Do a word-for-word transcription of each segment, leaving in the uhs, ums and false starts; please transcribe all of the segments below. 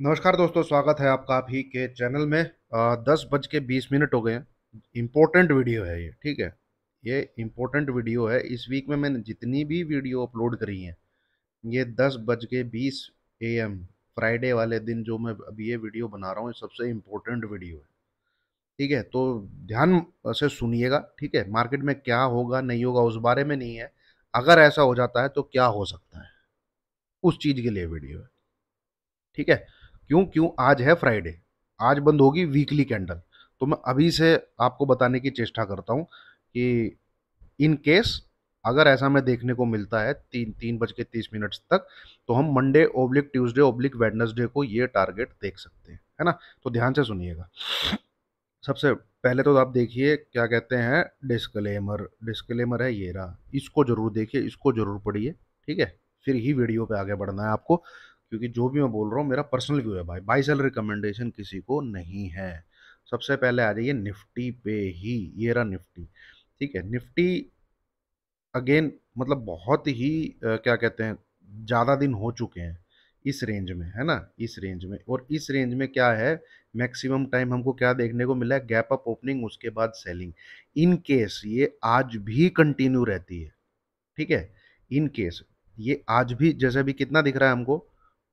नमस्कार दोस्तों, स्वागत है आपका आप ही के चैनल में। आ, दस बज के बीस मिनट हो गए हैं। इम्पोर्टेंट वीडियो है ये, ठीक है, ये इम्पोर्टेंट वीडियो है। इस वीक में मैंने जितनी भी वीडियो अपलोड करी हैं, ये दस बज के बीस ए एम फ्राइडे वाले दिन जो मैं अभी ये वीडियो बना रहा हूँ, सबसे इम्पोर्टेंट वीडियो है, ठीक है। तो ध्यान से सुनिएगा, ठीक है। मार्केट में क्या होगा नहीं होगा उस बारे में नहीं है, अगर ऐसा हो जाता है तो क्या हो सकता है उस चीज़ के लिए वीडियो है, ठीक है। क्यों क्यों आज है फ्राइडे, आज बंद होगी वीकली कैंडल, तो मैं अभी से आपको बताने की चेष्टा करता हूं कि इन केस अगर ऐसा मैं देखने को मिलता है तीन तीन बज के तीस मिनट्स तक, तो हम Monday oblique Tuesday oblique Wednesday को ये टारगेट देख सकते हैं, है ना। तो ध्यान से सुनिएगा। सबसे पहले तो आप देखिए क्या कहते हैं, डिस्क्लेमर। डिस्क्लेमर है ये रहा, इसको ज़रूर देखिए, इसको ज़रूर पढ़िए, ठीक है। फिर ही वीडियो पे आगे बढ़ना है आपको, क्योंकि जो भी मैं बोल रहा हूँ मेरा पर्सनल व्यू है भाई, बाई सेल रिकमेंडेशन किसी को नहीं है। सबसे पहले आ जाइए निफ्टी पे ही, ये रहा निफ्टी, ठीक है। निफ्टी अगेन मतलब बहुत ही क्या कहते हैं, ज़्यादा दिन हो चुके हैं इस रेंज में, है ना, इस रेंज में। और इस रेंज में क्या है, मैक्सिमम टाइम हमको क्या देखने को मिला है, गैप अप ओपनिंग, उसके बाद सेलिंग। इन केस ये आज भी कंटिन्यू रहती है, ठीक है। इन केस ये आज भी, जैसे भी कितना दिख रहा है हमको,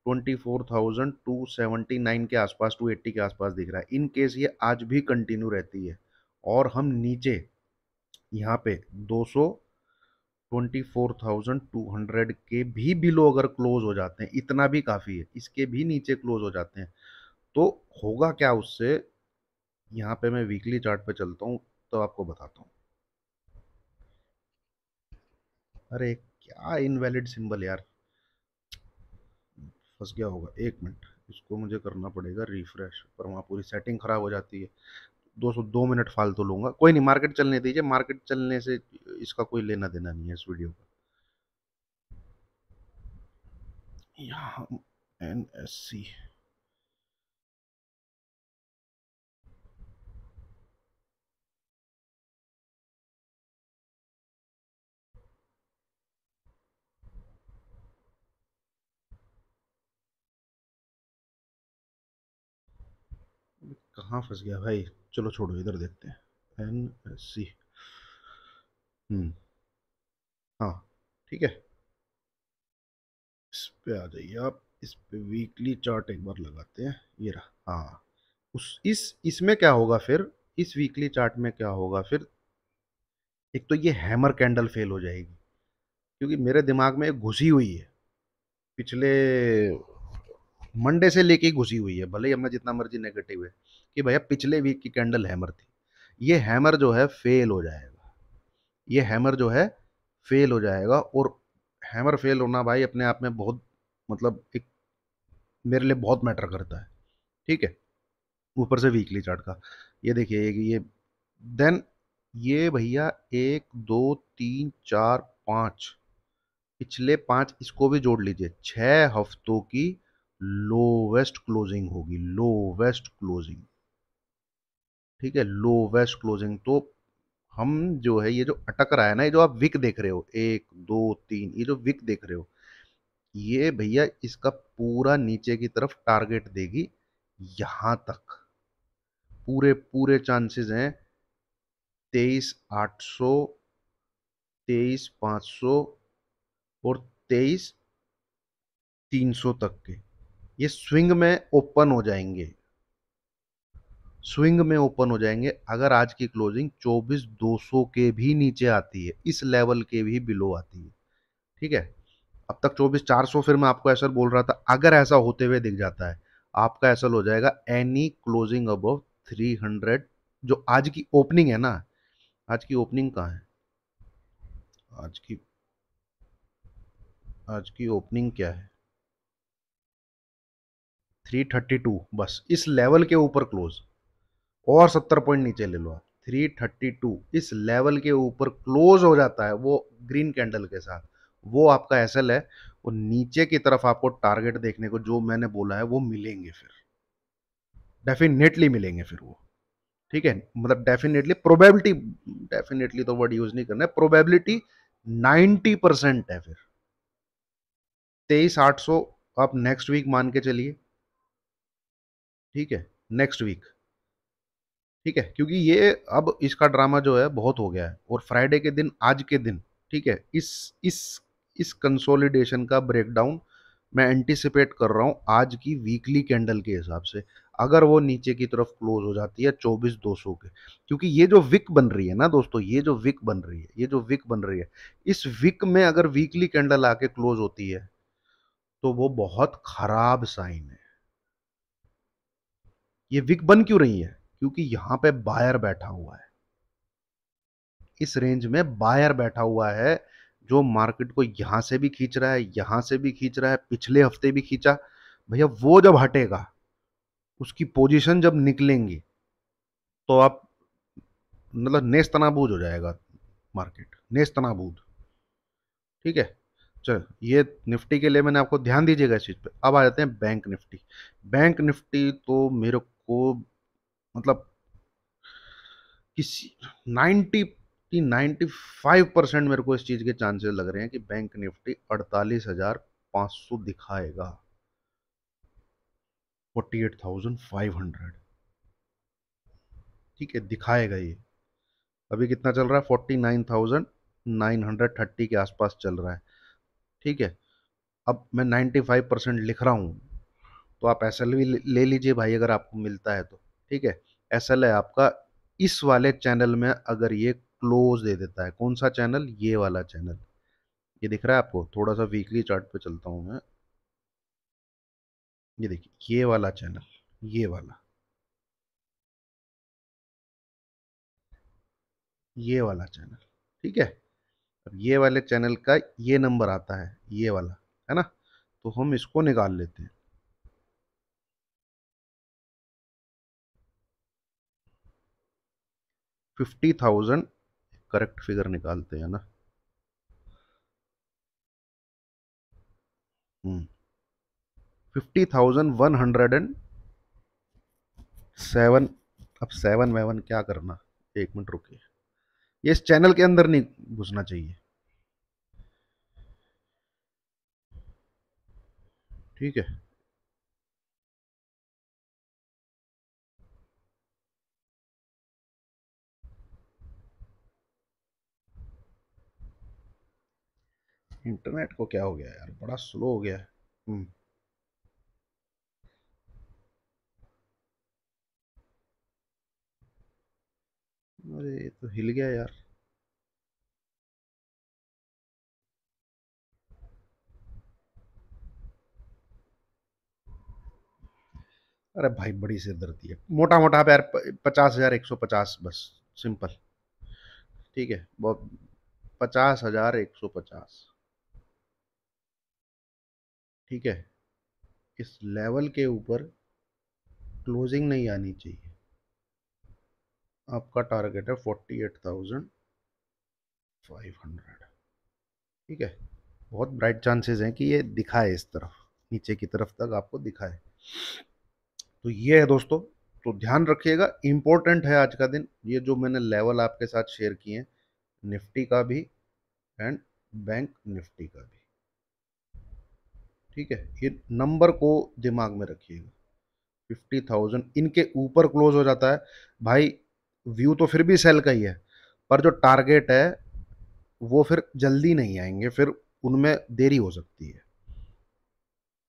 चौबीस हज़ार दो सौ उन्यासी के आसपास, दो सौ अस्सी के आसपास दिख रहा है। इन केस ये आज भी कंटिन्यू रहती है और हम नीचे यहाँ पे दो सौ चौबीस हज़ार दो सौ के भी बिलो अगर क्लोज हो जाते हैं, इतना भी काफ़ी है, इसके भी नीचे क्लोज हो जाते हैं तो होगा क्या उससे, यहाँ पे मैं वीकली चार्ट पे चलता हूँ तो आपको बताता हूँ। अरे क्या इनवैलिड सिंबल यार, फंस गया होगा, एक मिनट, इसको मुझे करना पड़ेगा रिफ्रेश, पर वहाँ पूरी सेटिंग ख़राब हो जाती है। दो सौ दो मिनट फालतू लूँगा, कोई नहीं, मार्केट चलने दीजिए, मार्केट चलने से इसका कोई लेना देना नहीं है इस वीडियो का। यहाँ एन एस सी कहाँ फंस गया भाई, चलो छोड़ो, इधर देखते हैं एन एस सी। हम्म हाँ ठीक है, इस पे आ जाइए आप, इस पे वीकली चार्ट एक बार लगाते हैं, ये रहा। हाँ उस इस इसमें क्या होगा फिर, इस वीकली चार्ट में क्या होगा फिर, एक तो ये हैमर कैंडल फेल हो जाएगी, क्योंकि मेरे दिमाग में घुसी हुई है पिछले मंडे से लेके घुसी हुई है, भले ही हमने जितना मर्जी नेगेटिव है कि भैया पिछले वीक की कैंडल हैमर थी, ये हैमर जो है फेल हो जाएगा, ये हैमर जो है फेल हो जाएगा। और हैमर फेल होना भाई अपने आप में बहुत, मतलब एक मेरे लिए बहुत मैटर करता है, ठीक है। ऊपर से वीकली चार्ट का ये देखिए, ये देन ये भैया एक दो तीन चार पाँच, पिछले पाँच इसको भी जोड़ लीजिए, छः हफ्तों की लोवेस्ट क्लोजिंग होगी, लोवेस्ट क्लोजिंग, ठीक है, लोवेस्ट क्लोजिंग। तो हम जो है ये जो अटक रहा है ना, ये जो आप विक देख रहे हो, एक दो तीन, ये जो विक देख रहे हो, ये भैया इसका पूरा नीचे की तरफ टारगेट देगी, यहाँ तक पूरे पूरे चांसेस हैं तेईस हज़ार आठ सौ, तेईस हज़ार पाँच सौ और तेईस हज़ार तीन सौ तक के, ये स्विंग में ओपन हो जाएंगे, स्विंग में ओपन हो जाएंगे। अगर आज की क्लोजिंग चौबीस हज़ार दो सौ के भी नीचे आती है, इस लेवल के भी बिलो आती है, ठीक है। अब तक चौबीस हज़ार चार सौ, फिर मैं आपको ऐसा बोल रहा था, अगर ऐसा होते हुए दिख जाता है आपका, ऐसा हो जाएगा एनी क्लोजिंग अबव तीन सौ, जो आज की ओपनिंग है ना, आज की ओपनिंग कहाँ है, आज की आज की ओपनिंग क्या है, तीन सौ बत्तीस, बस इस लेवल के ऊपर क्लोज, और सत्तर पॉइंट नीचे ले लो आप, तीन सौ बत्तीस इस लेवल के ऊपर क्लोज हो जाता है वो ग्रीन कैंडल के साथ, वो आपका एसएल है। और नीचे की तरफ आपको टारगेट देखने को जो मैंने बोला है वो मिलेंगे, फिर डेफिनेटली मिलेंगे फिर वो, ठीक है। मतलब डेफिनेटली, प्रोबेबिलिटी, डेफिनेटली तो वर्ड यूज नहीं करना है, प्रोबेबिलिटी नाइन्टी परसेंट है। फिर तेईस आठ सौ आप नेक्स्ट वीक मान के चलिए, ठीक है, नेक्स्ट वीक, ठीक है, क्योंकि ये अब इसका ड्रामा जो है बहुत हो गया है। और फ्राइडे के दिन, आज के दिन, ठीक है, इस इस इस कंसोलिडेशन का ब्रेकडाउन मैं एंटिसिपेट कर रहा हूँ आज की वीकली कैंडल के हिसाब से, अगर वो नीचे की तरफ क्लोज हो जाती है चौबीस दो सौ के, क्योंकि ये जो विक बन रही है ना दोस्तों, ये जो विक बन रही है ये जो विक बन रही है इस विक में अगर वीकली कैंडल आके क्लोज होती है तो वो बहुत खराब साइन है। ये विक बन क्यों रही है? क्योंकि यहां पे बायर बैठा हुआ है, इस रेंज में बायर बैठा हुआ है जो मार्केट को यहां से भी खींच रहा है, यहां से भी खींच रहा है, पिछले हफ्ते भी खींचा। भैया वो जब हटेगा, उसकी पोजीशन जब निकलेंगी तो आप मतलब नेस्त नाबूद हो जाएगा मार्केट, नेस्त नाबूद। ठीक है, चल ये निफ्टी के लिए मैंने आपको ध्यान दीजिएगा इस चीज़ पे। अब आ जाते हैं बैंक निफ्टी। बैंक निफ्टी तो मेरे को मतलब किसी नाइन्टी कि नाइन्टी फाइव परसेंट मेरे को इस चीज़ के चांसेस लग रहे हैं कि बैंक निफ्टी अड़तालीस हज़ार पाँच सौ दिखाएगा, अड़तालीस हज़ार पाँच सौ। ठीक है, दिखाएगा। ये अभी कितना चल रहा है? उनचास हज़ार नौ सौ तीस के आसपास चल रहा है। ठीक है, अब मैं नाइन्टी फाइव परसेंट लिख रहा हूँ, तो आप एस एल भी ले लीजिए भाई अगर आपको मिलता है तो। ठीक है, एस एल है आपका इस वाले चैनल में, अगर ये क्लोज दे देता है, कौन सा चैनल? ये वाला चैनल, ये दिख रहा है आपको। थोड़ा सा वीकली चार्ट पे चलता हूं मैं, ये देखिए ये वाला चैनल, ये वाला ये वाला चैनल। ठीक है, अब ये वाले चैनल का ये नंबर आता है, ये वाला है ना, तो हम इसको निकाल लेते हैं। फिफ्टी थाउजेंड करेक्ट फिगर निकालते हैं ना। Fifty thousand one hundred and seven. अब सेवन वेवन क्या करना, एक मिनट रुकिए, ये इस चैनल के अंदर नहीं घुसना चाहिए। ठीक है, इंटरनेट को क्या हो गया यार, बड़ा स्लो हो गया है। अरे ये तो हिल गया यार। अरे भाई बड़ी से दर्दी है। मोटा मोटा आप यार पचास हजार एक सौ पचास बस, सिंपल। ठीक है, बहुत पचास हजार एक सौ पचास। ठीक है, इस लेवल के ऊपर क्लोजिंग नहीं आनी चाहिए। आपका टारगेट है अड़तालीस हज़ार पाँच सौ। ठीक है, बहुत ब्राइट चांसेस हैं कि ये दिखाए इस तरफ, नीचे की तरफ तक आपको दिखाए। तो ये है दोस्तों, तो ध्यान रखिएगा, इम्पोर्टेंट है आज का दिन। ये जो मैंने लेवल आपके साथ शेयर किए हैं, निफ्टी का भी एंड बैंक निफ्टी का भी, ठीक है, ये नंबर को दिमाग में रखिएगा। फिफ्टी थाउजेंड इनके ऊपर क्लोज हो जाता है भाई, व्यू तो फिर भी सेल का ही है, पर जो टारगेट है वो फिर जल्दी नहीं आएंगे, फिर उनमें देरी हो सकती है,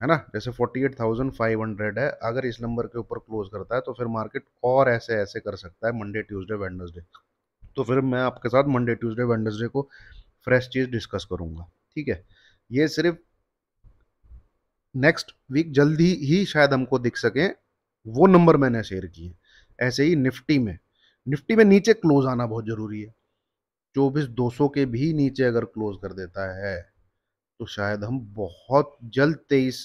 है ना। जैसे forty eight thousand five hundred है, अगर इस नंबर के ऊपर क्लोज करता है तो फिर मार्केट और ऐसे ऐसे कर सकता है मंडे ट्यूसडे वेडनेसडे। तो फिर मैं आपके साथ मंडे ट्यूसडे वेडनेसडे को फ्रेश चीज़ डिस्कस करूँगा। ठीक है, ये सिर्फ नेक्स्ट वीक जल्दी ही शायद हमको दिख सके, वो नंबर मैंने शेयर किए। ऐसे ही निफ्टी में, निफ्टी में नीचे क्लोज आना बहुत ज़रूरी है। चौबीस दो सौ के भी नीचे अगर क्लोज कर देता है तो शायद हम बहुत जल्द तेईस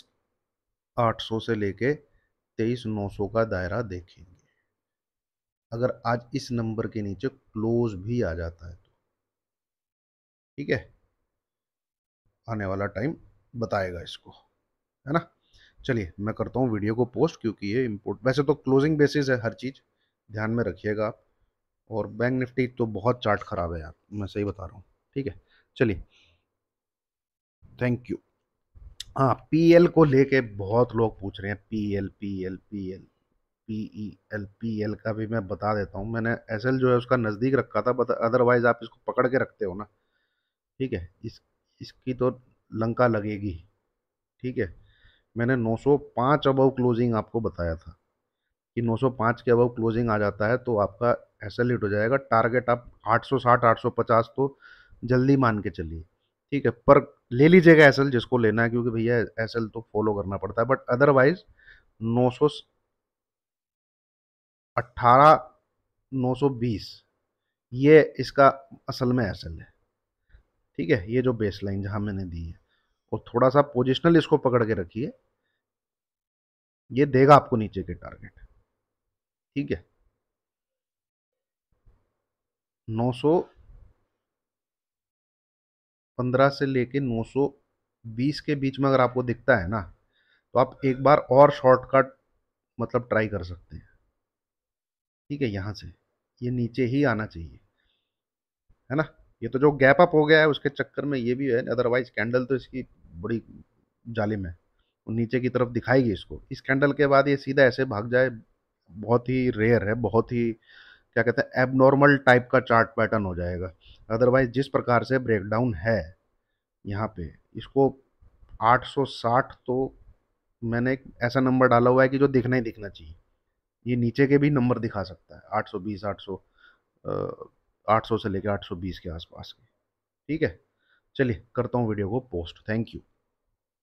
आठ सौ से लेके तेईस नौ सौ का दायरा देखेंगे, अगर आज इस नंबर के नीचे क्लोज भी आ जाता है तो। ठीक है, आने वाला टाइम बताएगा इसको, है ना। चलिए मैं करता हूँ वीडियो को पोस्ट, क्योंकि ये इम्पोर्ट, वैसे तो क्लोजिंग बेसिस है हर चीज़, ध्यान में रखिएगा आप। और बैंक निफ्टी तो बहुत चार्ट खराब है यार, मैं सही बता रहा हूँ। ठीक है, चलिए थैंक यू। हाँ, पीएल को लेके बहुत लोग पूछ रहे हैं, PL PL PL P E L P L का भी मैं बता देता हूँ। मैंने एस एल जो है उसका नज़दीक रखा था, बट अदरवाइज़ आप इसको पकड़ के रखते हो ना, ठीक है। इस इसकी तो लंका लगेगी, ठीक है। मैंने नौ सौ पाँच अबव क्लोजिंग आपको बताया था कि नौ सौ पाँच के अबव क्लोजिंग आ जाता है तो आपका एस एल हिट हो जाएगा। टारगेट आप आठ सौ साठ आठ सौ पचास तो जल्दी मान के चलिए, ठीक है। पर ले लीजिएगा एस एल जिसको लेना है, क्योंकि भैया एस एल तो फॉलो करना पड़ता है। बट अदरवाइज़ नौ सौ अट्ठारह नौ सौ बीस ये इसका असल में एस एल है, ठीक है। ये जो बेस लाइन जहाँ मैंने दी है, और थोड़ा सा पोजिशनल इसको पकड़ के रखिए, ये देगा आपको नीचे के टारगेट, ठीक है। नौ सौ पंद्रह से लेके नौ सौ बीस के बीच में अगर आपको दिखता है ना, तो आप एक बार और शॉर्टकट मतलब ट्राई कर सकते हैं, ठीक है। यहाँ से ये नीचे ही आना चाहिए, है ना। ये तो जो गैप अप हो गया है उसके चक्कर में ये भी है, अदरवाइज कैंडल तो इसकी बड़ी जालिम है, नीचे की तरफ दिखाएगी इसको। इस कैंडल के बाद ये सीधा ऐसे भाग जाए, बहुत ही रेयर है, बहुत ही क्या कहते हैं एबनॉर्मल टाइप का चार्ट पैटर्न हो जाएगा। अदरवाइज जिस प्रकार से ब्रेकडाउन है यहाँ पे, इसको आठ सौ साठ तो मैंने एक ऐसा नंबर डाला हुआ है कि जो दिखना ही दिखना चाहिए। ये नीचे के भी नंबर दिखा सकता है, आठ सौ बीस आठ सौ आठ सौ से लेकर आठ सौ बीस के आसपास के, ठीक है। चलिए करता हूँ वीडियो को पोस्ट। Thank you.